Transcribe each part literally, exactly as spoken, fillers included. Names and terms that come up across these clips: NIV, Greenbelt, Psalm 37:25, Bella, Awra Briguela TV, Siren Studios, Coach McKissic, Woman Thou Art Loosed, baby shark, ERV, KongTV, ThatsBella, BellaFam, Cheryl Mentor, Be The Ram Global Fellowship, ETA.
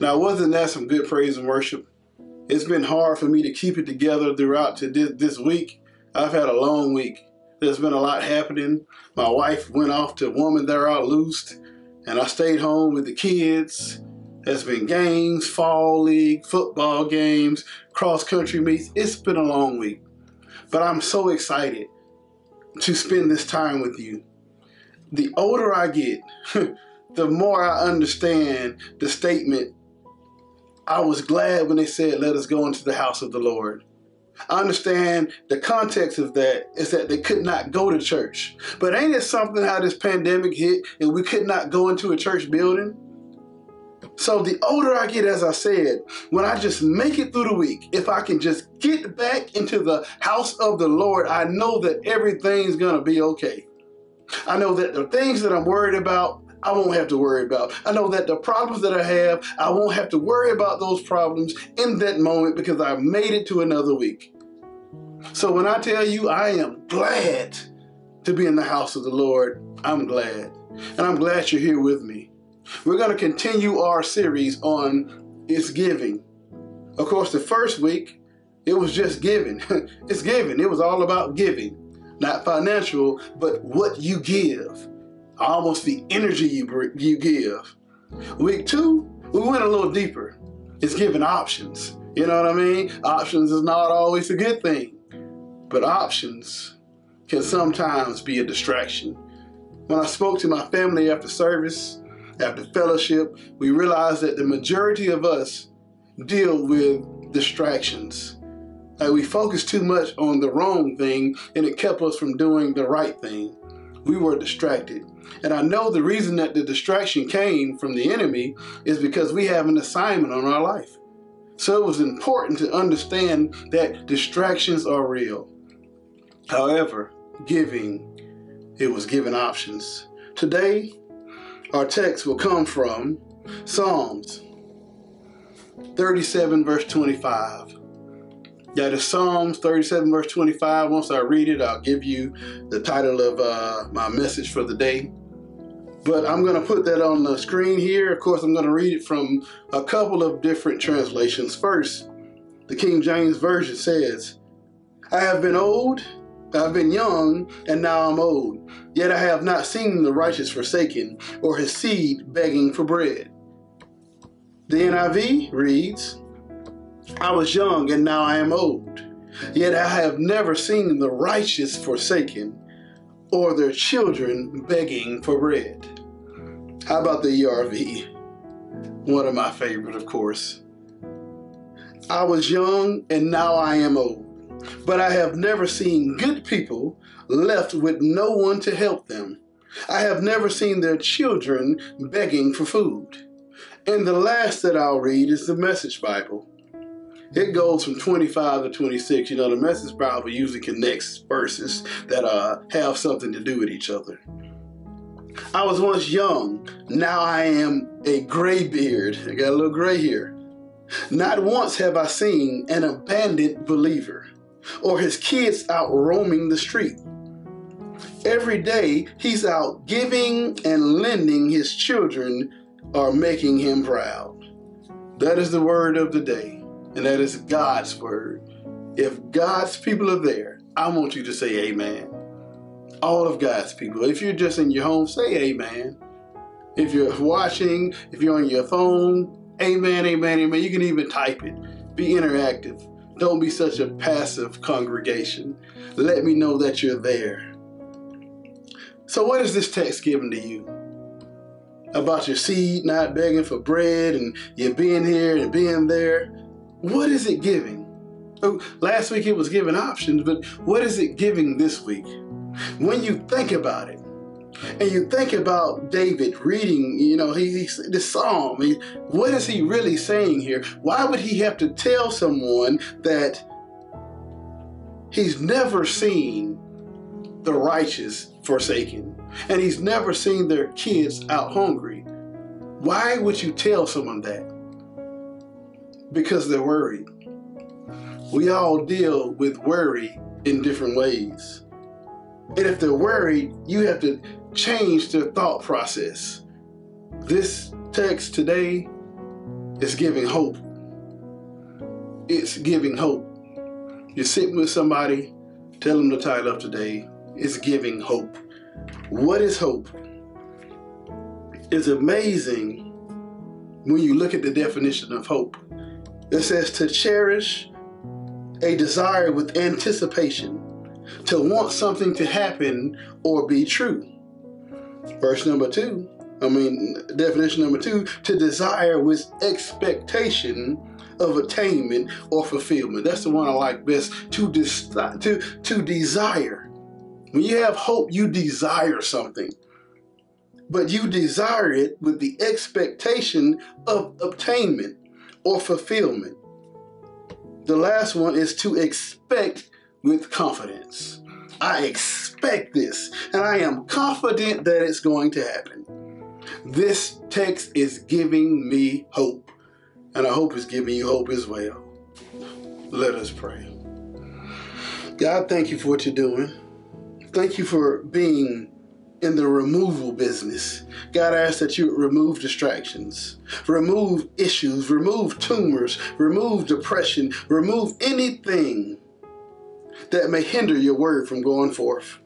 Now, wasn't that some good praise and worship? It's been hard for me to keep it together throughout to this, this week. I've had a long week. There's been a lot happening. My wife went off to Woman Thou Art Loosed, and I stayed home with the kids. There's been games, fall league, football games, cross-country meets. It's been a long week. But I'm so excited to spend this time with you. The older I get, the more I understand the statement, I was glad when they said, let us go into the house of the Lord. I understand the context of that is that they could not go to church. But ain't it something how this pandemic hit and we could not go into a church building? So the older I get, as I said, when I just make it through the week, if I can just get back into the house of the Lord, I know that everything's going to be okay. I know that the things that I'm worried about, I won't have to worry about. I know that the problems that I have, I won't have to worry about those problems in that moment because I made it to another week. So when I tell you I am glad to be in the house of the Lord, I'm glad. And I'm glad you're here with me. We're going to continue our series on It's Giving. Of course, the first week, it was just giving. It's giving. It was all about giving. Not financial, but what you give. Almost the energy you you give. Week two, we went a little deeper. It's giving options. You know what I mean? Options is not always a good thing, but options can sometimes be a distraction. When I spoke to my family after service, after fellowship, we realized that the majority of us deal with distractions. Like we focused too much on the wrong thing, and it kept us from doing the right thing. We were distracted. And I know the reason that the distraction came from the enemy is because we have an assignment on our life. So it was important to understand that distractions are real. However, giving, it was given options. Today, our text will come from Psalms thirty-seven, verse twenty-five. That is Psalms thirty-seven, verse twenty-five. Once I read it, I'll give you the title of uh, my message for the day. But I'm going to put that on the screen here. Of course, I'm going to read it from a couple of different translations. First, the King James Version says, I have been old, I've been young, and now I'm old. Yet I have not seen the righteous forsaken, or his seed begging for bread. The N I V reads, I was young and now I am old, yet I have never seen the righteous forsaken or their children begging for bread. How about the E R V? One of my favorite, of course. I was young and now I am old, but I have never seen good people left with no one to help them. I have never seen their children begging for food. And the last that I'll read is the Message Bible. It goes from twenty-five to twenty-six. You know, the Message Bible usually connects verses that uh, have something to do with each other. I was once young. Now I am a gray beard. I got a little gray here. Not once have I seen an abandoned believer or his kids out roaming the street. Every day he's out giving and lending. His children are making him proud. That is the word of the day. And that is God's word. If God's people are there, I want you to say amen. All of God's people. If you're just in your home, say amen. If you're watching, if you're on your phone, amen, amen, amen. You can even type it. Be interactive. Don't be such a passive congregation. Let me know that you're there. So what is this text giving to you? About your seed not begging for bread and you being here and being there. What is it giving? Last week it was giving options, but what is it giving this week? When you think about it, and you think about David reading, you know, he, he the psalm, he, what is he really saying here? Why would he have to tell someone that he's never seen the righteous forsaken, and he's never seen their kids out hungry? Why would you tell someone that? Because they're worried. We all deal with worry in different ways. And if they're worried, you have to change their thought process. This text today It's giving hope. It's giving hope. You're sitting with somebody, tell them to tie it up today. It's giving hope. What is hope? It's amazing when you look at the definition of hope. It says to cherish a desire with anticipation, to want something to happen or be true. Verse number two, I mean, definition number two, to desire with expectation of attainment or fulfillment. That's the one I like best, to, dis- to, to desire. When you have hope, you desire something, but you desire it with the expectation of obtainment or fulfillment. The last one is to expect with confidence. I expect this, and I am confident that it's going to happen. This text is giving me hope, and I hope it's giving you hope as well. Let us pray. God, thank you for what you're doing. Thank you for being in the removal business. God, I ask that you remove distractions, remove issues, remove tumors, remove depression, remove anything that may hinder your word from going forth.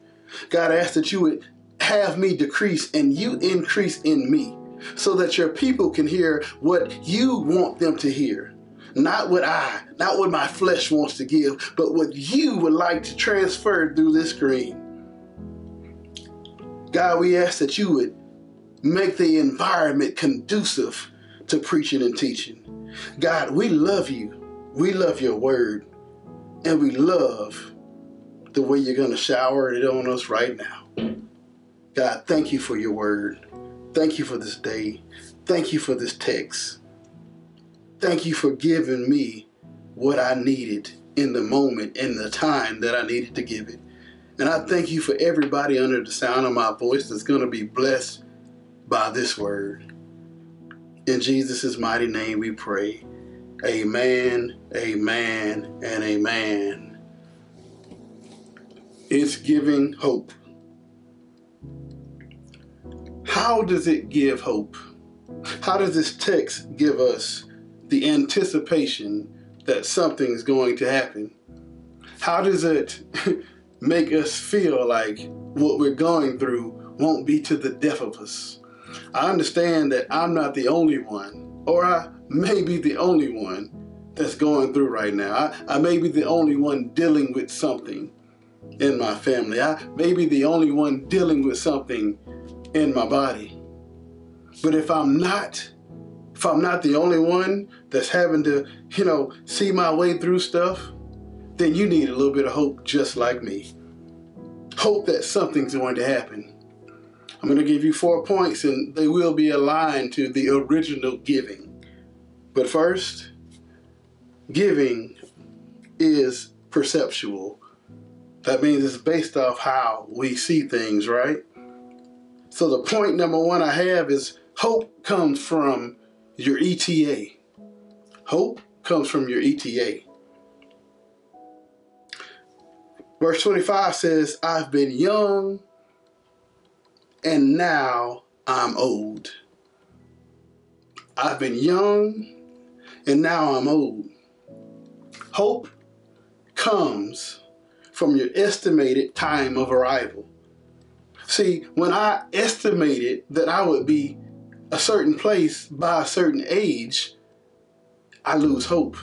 God, I ask that you would have me decrease and you increase in me so that your people can hear what you want them to hear. Not what I, not what my flesh wants to give, but what you would like to transfer through this screen. God, we ask that you would make the environment conducive to preaching and teaching. God, we love you. We love your word. And we love the way you're going to shower it on us right now. God, thank you for your word. Thank you for this day. Thank you for this text. Thank you for giving me what I needed in the moment, in the time that I needed to give it. And I thank you for everybody under the sound of my voice that's going to be blessed by this word. In Jesus' mighty name we pray. Amen, amen, and amen. It's giving hope. How does it give hope? How does this text give us the anticipation that something is going to happen? How does it make us feel like what we're going through won't be to the death of us? I understand that I'm not the only one, or I may be the only one that's going through right now. I, I may be the only one dealing with something in my family. I may be the only one dealing with something in my body. But if I'm not, if I'm not the only one that's having to, you know, see my way through stuff, then you need a little bit of hope just like me. Hope that something's going to happen. I'm going to give you four points and they will be aligned to the original giving. But first, giving is perceptual. That means it's based off how we see things, right? So the point number one I have is hope comes from your E T A. Hope comes from your E T A. Verse twenty-five says, I've been young and now I'm old. I've been young and now I'm old. Hope comes from your estimated time of arrival. See, when I estimated that I would be a certain place by a certain age, I lose hope.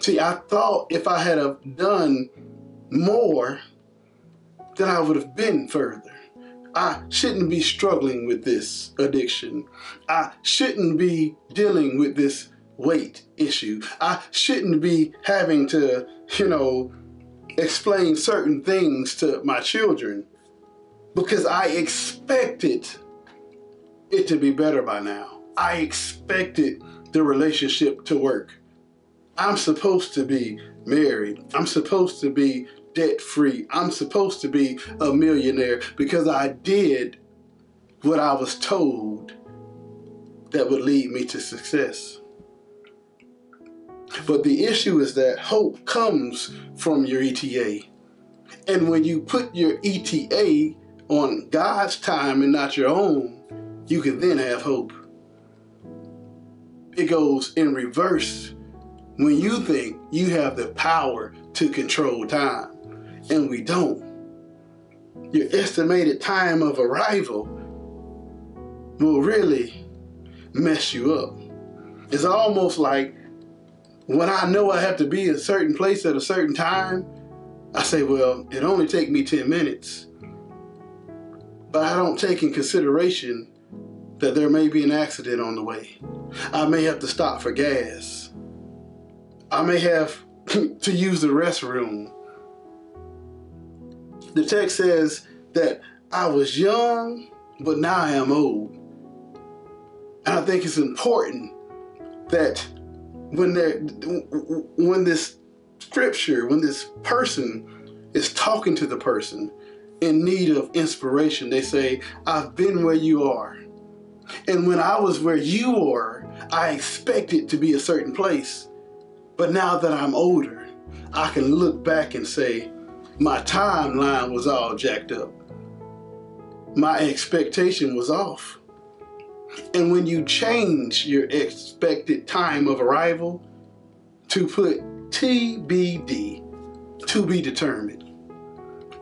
See, I thought if I had have done more, then I would have been further. I shouldn't be struggling with this addiction. I shouldn't be dealing with this weight issue. I shouldn't be having to, you know, explain certain things to my children because I expected it to be better by now. I expected the relationship to work. I'm supposed to be married. I'm supposed to be debt-free. I'm supposed to be a millionaire because I did what I was told that would lead me to success. But the issue is that hope comes from your E T A. And when you put your E T A on God's time and not your own, you can then have hope. It goes in reverse when you think you have the power to control time, and we don't. Your estimated time of arrival will really mess you up. It's almost like when I know I have to be in a certain place at a certain time, I say, well, it only take me ten minutes. But I don't take in consideration that there may be an accident on the way. I may have to stop for gas. I may have to use the restroom. The text says that I was young, but now I am old. And I think it's important that when there, when this scripture, when this person is talking to the person in need of inspiration, they say, I've been where you are. And when I was where you were, I expected to be a certain place. But now that I'm older, I can look back and say, my timeline was all jacked up. My expectation was off. And when you change your expected time of arrival to put T B D, to be determined,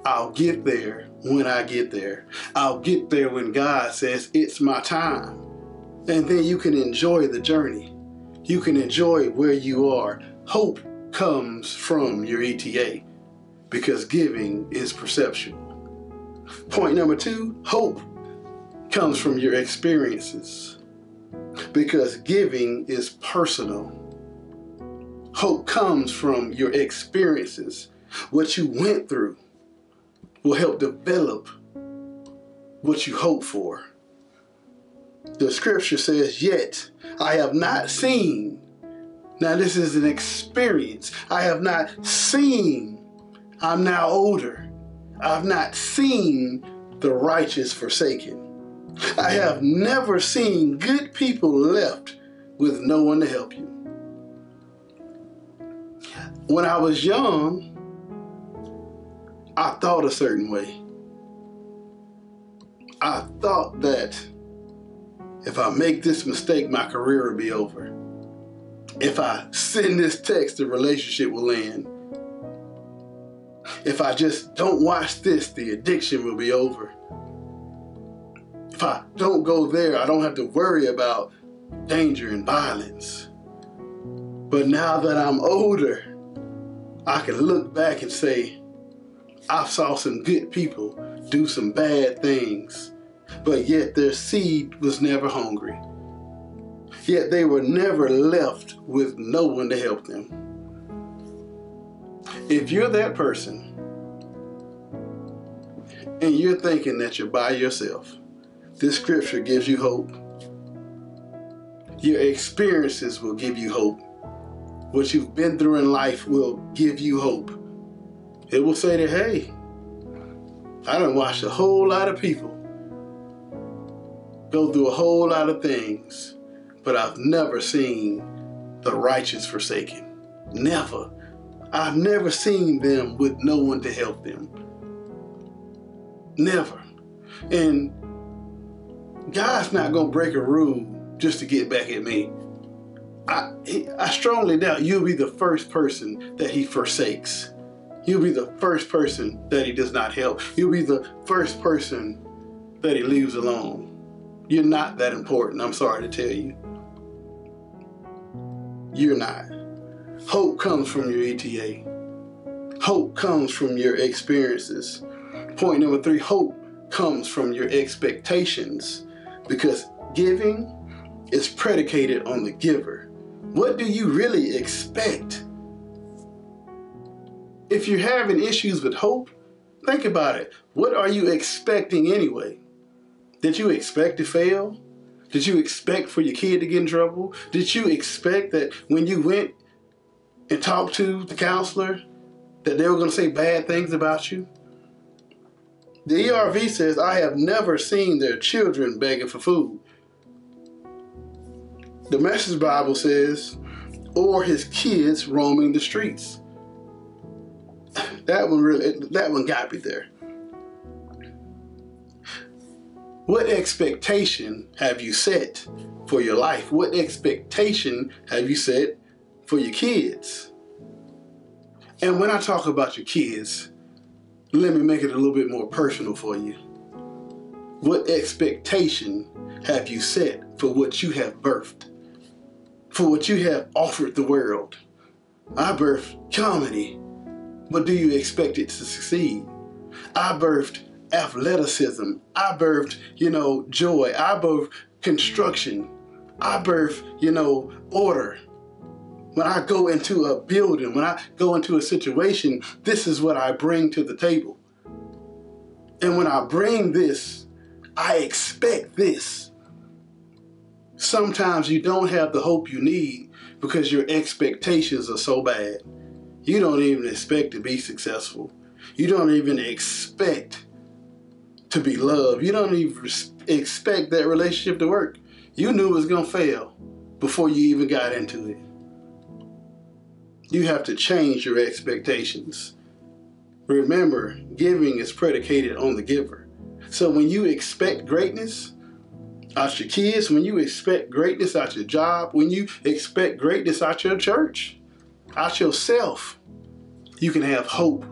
I'll get there when I get there. I'll get there when God says it's my time. And then you can enjoy the journey. You can enjoy where you are. Hope comes from your E T A, because giving is perception. Point number two, hope comes from your experiences, because giving is personal. Hope comes from your experiences. What you went through will help develop what you hope for. The scripture says, yet I have not seen. Now this is an experience. I have not seen. I'm now older. I've not seen the righteous forsaken. I have never seen good people left with no one to help you. When I was young, I thought a certain way. I thought that if I make this mistake, my career will be over. If I send this text, the relationship will end. If I just don't watch this, the addiction will be over. If I don't go there, I don't have to worry about danger and violence. But now that I'm older, I can look back and say, I saw some good people do some bad things, but yet their seed was never hungry. Yet they were never left with no one to help them. If you're that person and you're thinking that you're by yourself, this scripture gives you hope. Your experiences will give you hope. What you've been through in life will give you hope. It will say that, hey, I done watched a whole lot of people go through a whole lot of things, but I've never seen the righteous forsaken. Never. I've never seen them with no one to help them. Never. And God's not going to break a rule just to get back at me. I, I strongly doubt you'll be the first person that he forsakes. You'll be the first person that he does not help. You'll be the first person that he leaves alone. You're not that important, I'm sorry to tell you. You're not. Hope comes from your E T A. Hope comes from your experiences. Point number three, hope comes from your expectations, because giving is predicated on the giver. What do you really expect? If you're having issues with hope, think about it. What are you expecting anyway? Did you expect to fail? Did you expect for your kid to get in trouble? Did you expect that when you went and talked to the counselor that they were going to say bad things about you? The E R V says, I have never seen their children begging for food. The Message Bible says, or his kids roaming the streets. That one really, that one got me there. What expectation have you set for your life? What expectation have you set for your kids? And when I talk about your kids, let me make it a little bit more personal for you. What expectation have you set for what you have birthed? For what you have offered the world? I birthed comedy, but do you expect it to succeed? I birthed athleticism. I birthed, you know, joy. I birthed construction. I birthed, you know, order. When I go into a building, when I go into a situation, this is what I bring to the table. And when I bring this, I expect this. Sometimes you don't have the hope you need because your expectations are so bad. You don't even expect to be successful. You don't even expect to be loved. You don't even expect that relationship to work. You knew it was going to fail before you even got into it. You have to change your expectations. Remember, giving is predicated on the giver. So when you expect greatness out your kids, when you expect greatness out your job, when you expect greatness out your church, out yourself, you can have hope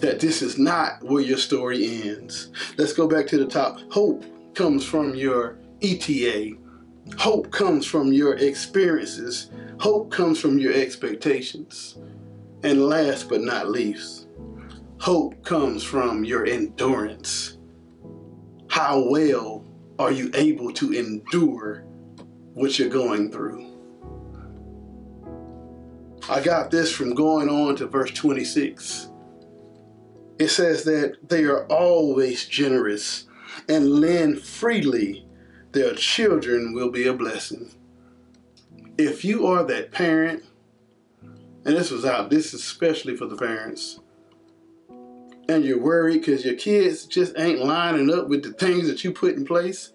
that this is not where your story ends. Let's go back to the top. Hope comes from your E T A. Hope comes from your experiences. Hope comes from your expectations. And last but not least, hope comes from your endurance. How well are you able to endure what you're going through? I got this from going on to verse twenty-six. It says that they are always generous and lend freely. Their children will be a blessing. If you are that parent, and this was out, this is especially for the parents, and you're worried because your kids just ain't lining up with the things that you put in place,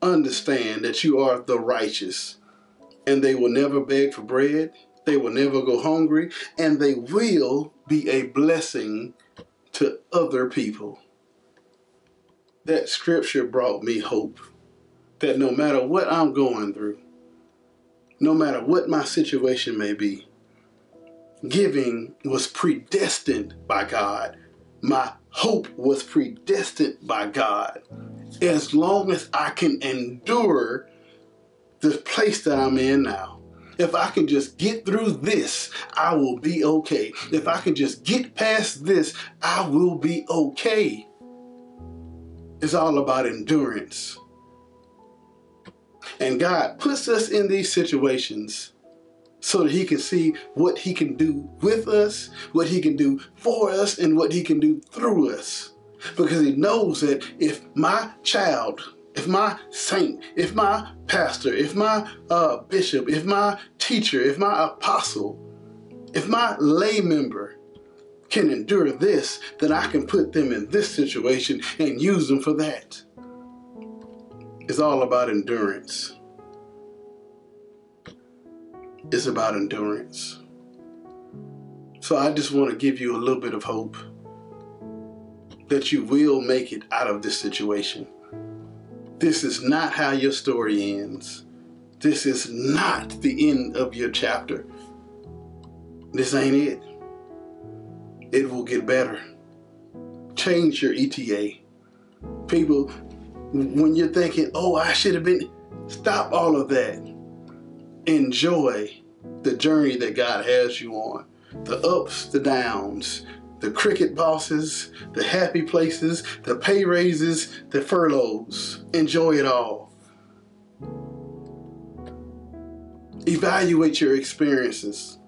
understand that you are the righteous, and they will never beg for bread, they will never go hungry, and they will be a blessing to other people. That scripture brought me hope. That no matter what I'm going through, no matter what my situation may be, giving was predestined by God. My hope was predestined by God. As long as I can endure the place that I'm in now, if I can just get through this, I will be okay. If I can just get past this, I will be okay. It's all about endurance. And God puts us in these situations so that he can see what he can do with us, what he can do for us, and what he can do through us. Because he knows that if my child, if my saint, if my pastor, if my uh, bishop, if my teacher, if my apostle, if my lay member can endure this, then I can put them in this situation and use them for that. It's all about endurance. It's about endurance. So I just want to give you a little bit of hope that you will make it out of this situation. This is not how your story ends. This is not the end of your chapter. This ain't it. It will get better. Change your E T A. People, when you're thinking, oh, I should have been, stop all of that. Enjoy the journey that God has you on. The ups, the downs, the cricket bosses, the happy places, the pay raises, the furloughs. Enjoy it all. Evaluate your experiences.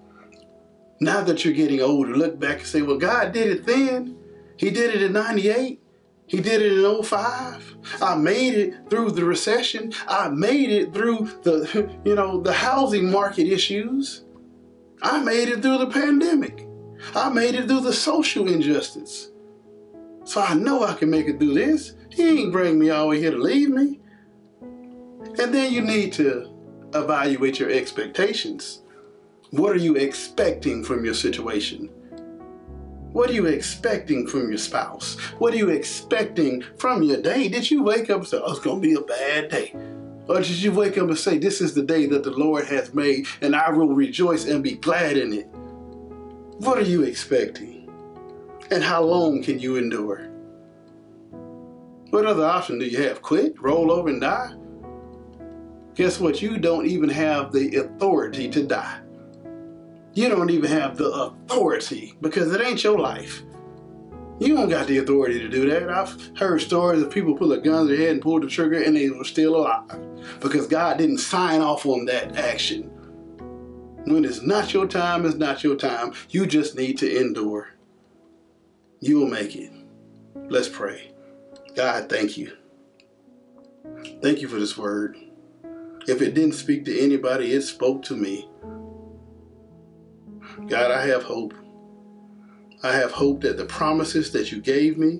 Now that you're getting older, look back and say, well, God did it then. He did it in ninety-eight. He did it in oh five. I made it through the recession. I made it through the, you know, the housing market issues. I made it through the pandemic. I made it through the social injustice. So I know I can make it through this. He ain't bring me all the way here to leave me. And then you need to evaluate your expectations. What are you expecting from your situation? What are you expecting from your spouse? What are you expecting from your day? Did you wake up and say, oh, it's going to be a bad day? Or did you wake up and say, this is the day that the Lord hath made, and I will rejoice and be glad in it? What are you expecting? And how long can you endure? What other option do you have? Quit? Roll over and die? Guess what? You don't even have the authority to die. You don't even have the authority, because it ain't your life. You don't got the authority to do that. I've heard stories of people pull a gun to their head and pull the trigger and they were still alive because God didn't sign off on that action. When it's not your time, it's not your time. You just need to endure. You will make it. Let's pray. God, thank you. Thank you for this word. If it didn't speak to anybody, it spoke to me. God, I have hope. I have hope that the promises that you gave me,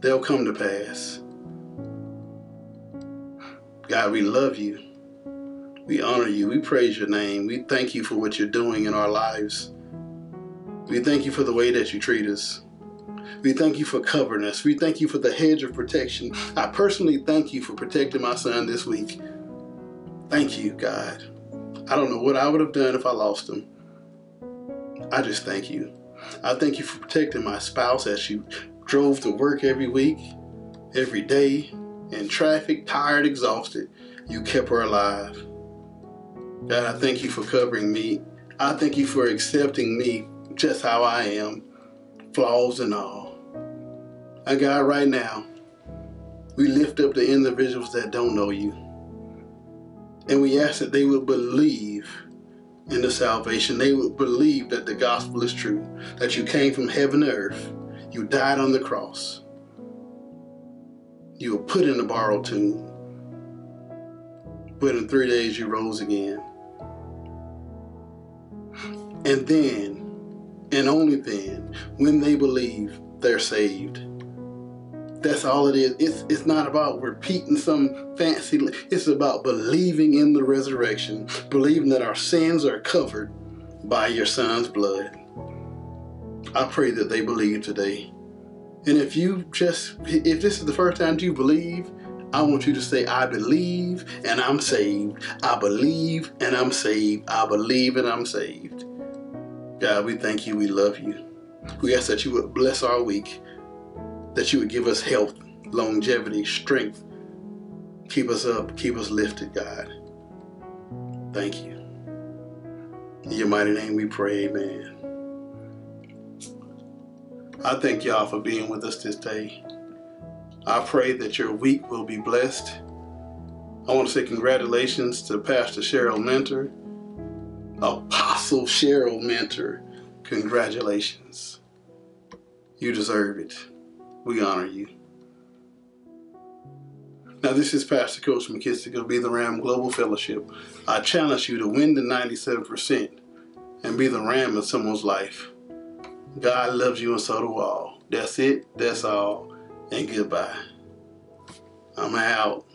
they'll come to pass. God, we love you. We honor you. We praise your name. We thank you for what you're doing in our lives. We thank you for the way that you treat us. We thank you for covering us. We thank you for the hedge of protection. I personally thank you for protecting my son this week. Thank you, God. I don't know what I would have done if I lost him. I just thank you. I thank you for protecting my spouse as she drove to work every week, every day, in traffic, tired, exhausted. You kept her alive. God, I thank you for covering me. I thank you for accepting me just how I am, flaws and all. And God, right now, we lift up the individuals that don't know you. And we ask that they will believe in the salvation. They would believe that the gospel is true, that you came from heaven to earth, you died on the cross, you were put in a borrowed tomb, but in three days you rose again. And then, and only then, when they believe, they're saved. That's all it is. It's, it's not about repeating some fancy. It's about believing in the resurrection, believing that our sins are covered by your son's blood. I pray that they believe today. And if you just, if this is the first time you believe, I want you to say, I believe and I'm saved. I believe and I'm saved. I believe and I'm saved. God, we thank you. We love you. We ask that you would bless our week, that you would give us health, longevity, strength. Keep us up, keep us lifted, God. Thank you. In your mighty name we pray, amen. I thank y'all for being with us this day. I pray that your week will be blessed. I want to say congratulations to Pastor Cheryl Mentor, Apostle Cheryl Mentor. Congratulations. You deserve it. We honor you. Now, this is Pastor Coach McKissic of Be The Ram Global Fellowship. I challenge you to win the ninety-seven percent and be the ram in someone's life. God loves you and so do all. That's it. That's all. And goodbye. I'm out.